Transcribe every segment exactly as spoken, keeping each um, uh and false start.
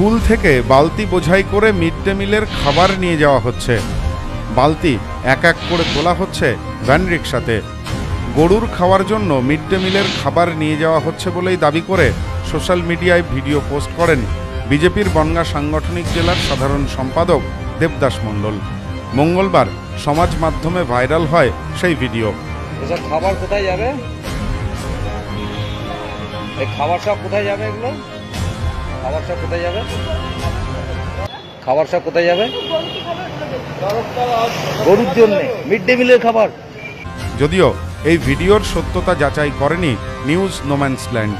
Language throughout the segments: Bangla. স্কুল থেকে বালতি বোঝাই করে মিড ডে মিলের খাবার নিয়ে যাওয়া হচ্ছে। বালতি এক এক করে তোলা হচ্ছে ভ্যান রিক্সাতে। গরুর খাওয়ার জন্য মিড ডে মিলের খাবার নিয়ে যাওয়া হচ্ছে বলেই দাবি করে সোশ্যাল মিডিয়ায় ভিডিও পোস্ট করেন বিজেপির বনগাঁ সাংগঠনিক জেলার সাধারণ সম্পাদক দেবদাস মণ্ডল। মঙ্গলবার সমাজ মাধ্যমে ভাইরাল হয় সেই ভিডিও। এসব খাবার কোথায় যাবে? এই খাবার সব কোথায় যাবে? এগুলো খাবার সব কোথায় যাবে? খাবার সব কোথায় যাবে? গরুর জন্য মিড ডে মিলের খাবার। যদিও এই ভিডিওর সত্যতা যাচাই করেনি নিউজ নোম্যান্সল্যান্ড।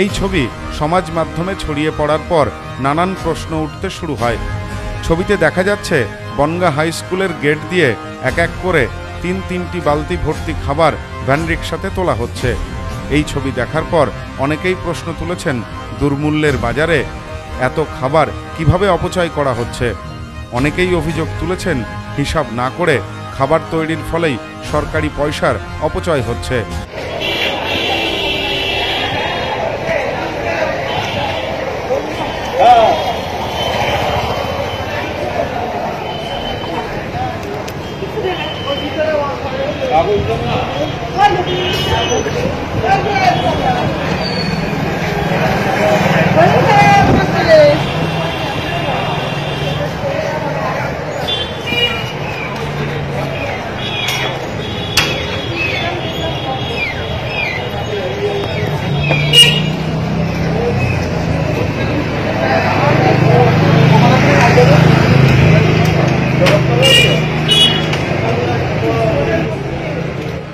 এই ছবি সমাজ মাধ্যমে ছড়িয়ে পড়ার পর নানান প্রশ্ন উঠতে শুরু হয়। ছবিতে দেখা যাচ্ছে বনগাঁ হাই স্কুলের গেট দিয়ে এক এক করে তিন তিনটি বালতি ভর্তি খাবার ভ্যান রিক্সাতে তোলা হচ্ছে। এই ছবি দেখার পর অনেকেই প্রশ্ন তুলেছেন, দুর্মূল্যের বাজারে এত খাবার কিভাবে অপচয় করা হচ্ছে? অনেকেই অভিযোগ তুলেছেন, হিসাব না করে খাবার তৈরির ফলেই সরকারি পয়সার অপচয় হচ্ছে।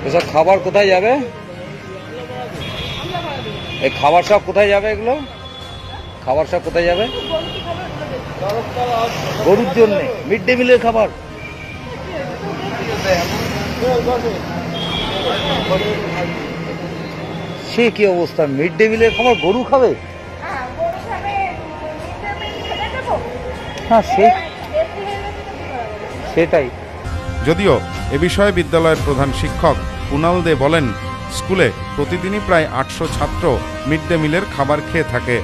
এসব খাবার কোথায় যাবে? এই খাবার সব কোথায় যাবে? এগুলো খাবার সব কোথায় যাবে? গরুর জন্য মিড ডে মিলের খাবার। সে কি অবস্থা! মিড ডে মিলের খাবার গরু খাবে? হ্যাঁ, সেটাই। যদিও এ বিষয়ে বিদ্যালয়ের প্রধান শিক্ষক কুণাল দে বলেন, স্কুলে প্রতিদিনই প্রায় আটশো ছাত্র মিড ডে মিলের খাবার খেয়ে থাকে।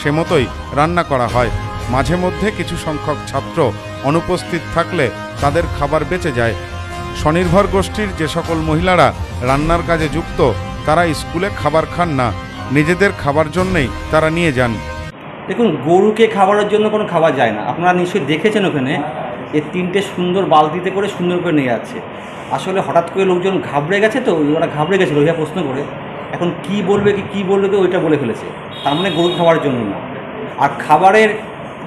সে মতোই রান্না করা হয়। মাঝে মধ্যে কিছু সংখ্যক ছাত্র অনুপস্থিত থাকলে তাদের খাবার বেঁচে যায়। স্বনির্ভর গোষ্ঠীর যে সকল মহিলারা রান্নার কাজে যুক্ত তারা স্কুলে খাবার খান না, নিজেদের খাবার জন্যই তারা নিয়ে যান। দেখুন, গরুকে খাবারের জন্য কোনো খাবার যায় না। আপনারা নিশ্চয়ই দেখেছেন, ওখানে এর তিনটে সুন্দর বালতিতে করে সুন্দর করে নিয়ে যাচ্ছে। আসলে হঠাৎ করে লোকজন ঘাবড়ে গেছে, তো ওরা ঘাবড়ে গেছিলো ওইটা প্রশ্ন করে। এখন কি বলবে কি কী বলবে ওইটা বলে ফেলেছে। তার মানে গরু খাওয়ার জন্য না। আর খাবারের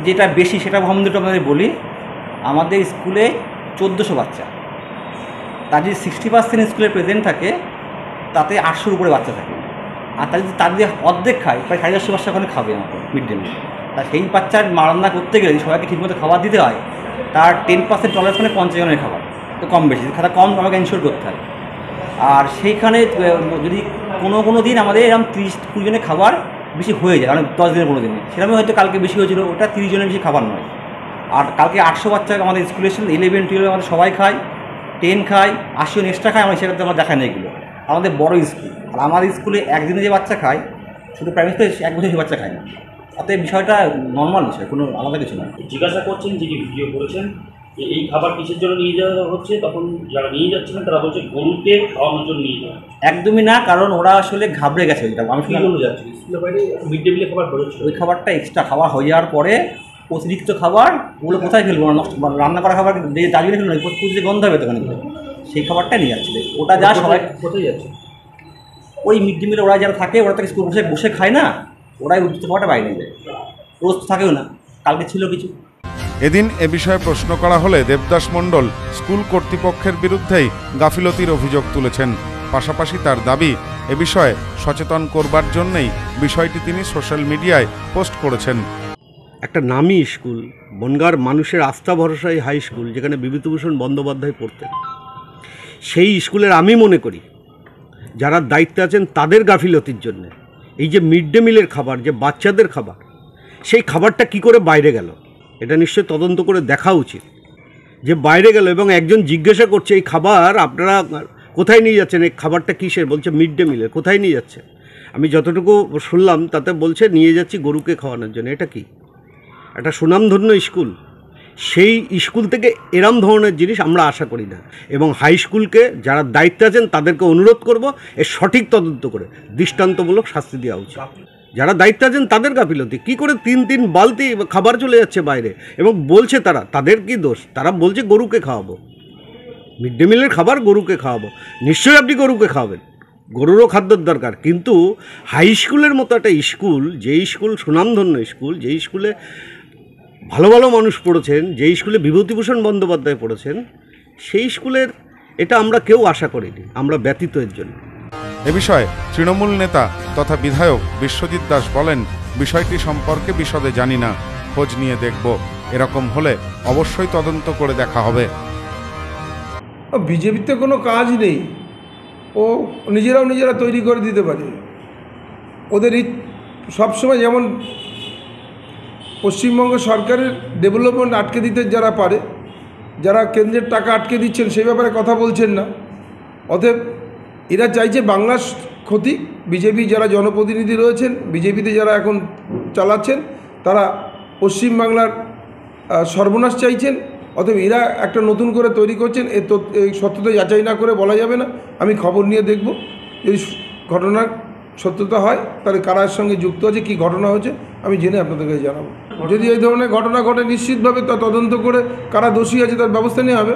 যেটা বেশি সেটা সম্বন্ধে আপনাদের বলি, আমাদের স্কুলে চোদ্দোশো বাচ্চা, তার যদি সিক্সটি পার্সেন্ট স্কুলে প্রেজেন্ট থাকে তাতে আটশোর উপরে বাচ্চা থাকে। আর তার যদি তার যদি অর্ধেক খায়, প্রায় সাড়ে চারশো বাচ্চা ওখানে খাবে আমাকে মিড ডে মিল। তা সেই বাচ্চার রান্না করতে গেলে সবাইকে ঠিকমতো খাবার দিতে হয়, তার টেন পার্সেন্ট টলারেন্স মানে পঞ্চাশ জনের খাবার তো কম বেশি খাতা কম আমাকে ইনশিওর করতে হয়। আর সেইখানে যদি কোনো কোনো দিন আমাদের এরকম তিরিশ কুড়ি জনের খাবার বেশি হয়ে যায়, মানে দশ দিনের পনেরো দিনে, সেরকমই হয়তো কালকে বেশি হয়েছিলো। ওটা তিরিশ জনের বেশি খাবার নয়। আর কালকে আটশো বাচ্চা আমাদের স্কুলে ছিল, ইলেভেন টুয়েলভ আমাদের সবাই খায়, টেন খায়, আশি জন এক্সট্রা খায়। আমরা সেটাতে আমরা দেখাই না, এগুলো আমাদের বড় স্কুল। আর আমাদের স্কুলে একদিনে যে বাচ্চা খায়, শুধু প্রাইভেট স্কুলে এক বছর সেই বাচ্চা খায় না। অতএব বিষয়টা নর্মাল বিষয়, কোনো আলাদা কিছু না। জিজ্ঞাসা করছেন, যিনি ভিডিও করেছেন, যে এই খাবার কিসের জন্য নিয়ে যাওয়া হচ্ছে, তখন যারা নিয়ে যাচ্ছে না তারা বলছে গরুকে খাওয়ানোর জন্য নিয়ে যাওয়া। একদমই না, কারণ ওরা আসলে ঘাবড়ে গেছে। ওইটা আমি শুধু যাচ্ছি স্কুলের বাইরে মিড ডে মিলের খাবার বেরোচ্ছে, ওই খাবারটা এক্সট্রা খাওয়া হয়ে যাওয়ার পরে অতিরিক্ত খাবার ওগুলো কোথায় ফেলবো, নষ্ট রান্না করা খাবার ডালিয়ে ফেলবো, যে গন্ধ হবে তখন সেই খাবারটা নিয়ে যাচ্ছিল। ওটা যা সবাই কোথায় যাচ্ছে, ওই মিড ডে মিলে ওরা যারা থাকে ওরা তাকে স্কুল বসে বসে খায় না, ওরাই উদ্যুক্ত খাওয়াটা বাইরে যায়, রোজ থাকেও না, কালকে ছিল কিছু। এদিন এ বিষয়ে প্রশ্ন করা হলে দেবদাস মণ্ডল স্কুল কর্তৃপক্ষের বিরুদ্ধেই গাফিলতির অভিযোগ তুলেছেন। পাশাপাশি তার দাবি, এ বিষয়ে সচেতন করবার জন্যই বিষয়টি তিনি সোশ্যাল মিডিয়ায় পোস্ট করেছেন। একটা নামী স্কুল, বনগাঁর মানুষের আস্থা ভরসাই হাই স্কুল, যেখানে বিভূতিভূষণ বন্দ্যোপাধ্যায় পড়তেন, সেই স্কুলের আমি মনে করি যারা দায়িত্বে আছেন তাদের গাফিলতির জন্যে এই যে মিড ডে মিলের খাবার, যে বাচ্চাদের খাবার, সেই খাবারটা কি করে বাইরে গেল এটা নিশ্চয়ই তদন্ত করে দেখা উচিত যে বাইরে গেল। এবং একজন জিজ্ঞাসা করছে, এই খাবার আপনারা কোথায় নিয়ে যাচ্ছেন, এই খাবারটা কিসের? বলছে মিড ডে মিলের। কোথায় নিয়ে যাচ্ছে? আমি যতটুকু শুনলাম তাতে বলছে নিয়ে যাচ্ছি গরুকে খাওয়ানোর জন্য। এটা কি একটা সুনামধন্য স্কুল, সেই স্কুল থেকে এরম ধরনের জিনিস আমরা আশা করি না। এবং হাই স্কুলকে যারা দায়িত্বে আছেন তাদেরকে অনুরোধ করব এর সঠিক তদন্ত করে দৃষ্টান্তমূলক শাস্তি দেওয়া উচিত। যারা দায়িত্বে আছেন তাদের গাফিলতি, কী করে তিন তিন বালতি খাবার চলে যাচ্ছে বাইরে, এবং বলছে তারা তাদের কি দোষ, তারা বলছে গরুকে খাওয়াবো, মিড ডে মিলের খাবার গরুকে খাওয়াবো। নিশ্চয়ই আপনি গরুকে খাওয়াবেন, গরুরও খাদ্যের দরকার, কিন্তু হাই স্কুলের মতো একটা স্কুল, যে স্কুল সুনামধন্য স্কুল, যে স্কুলে ভালো ভালো মানুষ পড়েছেন, যে স্কুলে বিভূতিভূষণ বন্দ্যোপাধ্যায় পড়েছেন, সেই স্কুলের এটা আমরা কেউ আশা করিনি, আমরা ব্যতীত এর জন্য। এ বিষয়ে তৃণমূল নেতা তথা বিধায়ক বিশ্বজিৎ দাস বলেন, বিষয়টি সম্পর্কে বিশদে জানি না, খোঁজ নিয়ে দেখব, এরকম হলে অবশ্যই তদন্ত করে দেখা হবে। বিজেপিতে কোনো কাজ নেই, ও নিজেরাও নিজেরা তৈরি করে দিতে পারে। ওদের সবসময় যেমন পশ্চিমবঙ্গ সরকারের ডেভেলপমেন্ট আটকে দিতে যারা পারে, যারা কেন্দ্রের টাকা আটকে দিচ্ছেন সেই ব্যাপারে কথা বলছেন না। অতএব এরা চাইছে বাংলার ক্ষতি, বিজেপি যারা জনপ্রতিনিধি রয়েছেন, বিজেপিতে যারা এখন চালাচ্ছেন, তারা পশ্চিমবাংলার সর্বনাশ চাইছেন। অতএব এরা একটা নতুন করে তৈরি করছেন, এ সত্যতা যাচাই না করে বলা যাবে না। আমি খবর নিয়ে দেখব, যদি ঘটনার সত্যতা হয় তাহলে কারার সঙ্গে যুক্ত আছে, কি ঘটনা হয়েছে আমি জেনে আপনাদেরকে জানাবো। যদি এই ধরনের ঘটনা ঘটে নিশ্চিতভাবে তা তদন্ত করে কারা দোষী আছে তার ব্যবস্থা নেওয়া হবে।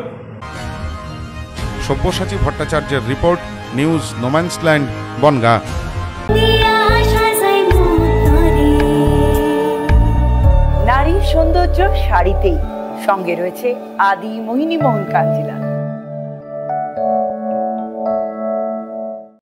সব্যসাচী ভট্টাচার্যের রিপোর্ট, নিউজ নোম্যান্সল্যান্ড, বনগাঁ। নারী সৌন্দর্য শাড়িতেই, সঙ্গে রয়েছে আদি মোহিনীমোহন কাঞ্জিলাল।